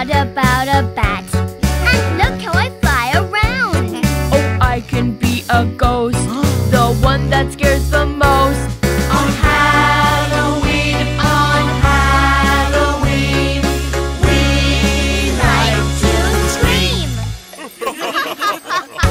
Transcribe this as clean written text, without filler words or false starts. What about a bat? And look how I fly around. Oh, I can be a ghost, the one that scares the most. On Halloween, we like to scream.